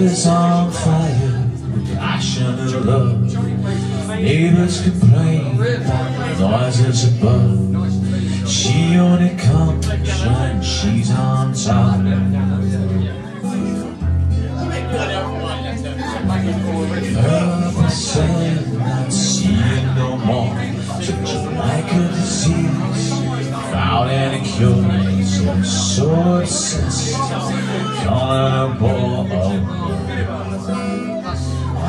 Love is on fire with passion and love. Neighbors complain about the noises above. She only comes when she's on top. Love is saying not seeing no more. She's like a disease without any cure. Some sources on a ball of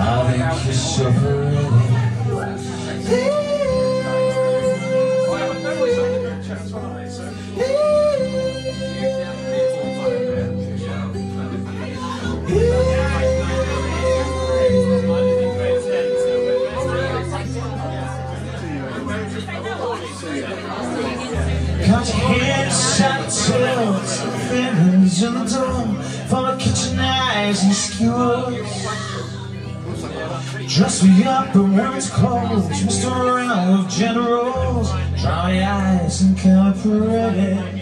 I think you're suffering. Cut heads and tails, fingers in the dome, for kitchen knives and skewers. Dress me up in women's clothes, twist around with generals, dry my eyes and count parade.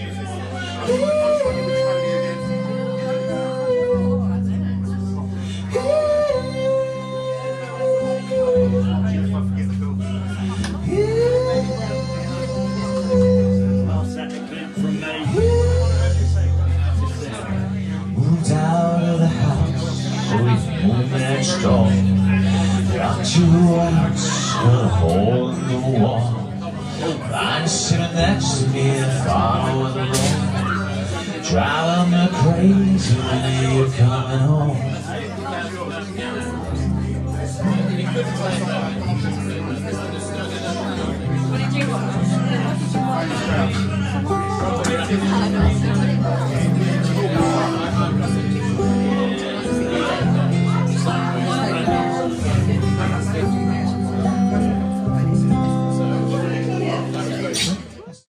Next door, got 2 hours with a hole in the wall. I'm sitting next to me and following the road, driving me crazy when you're coming home. What did you want?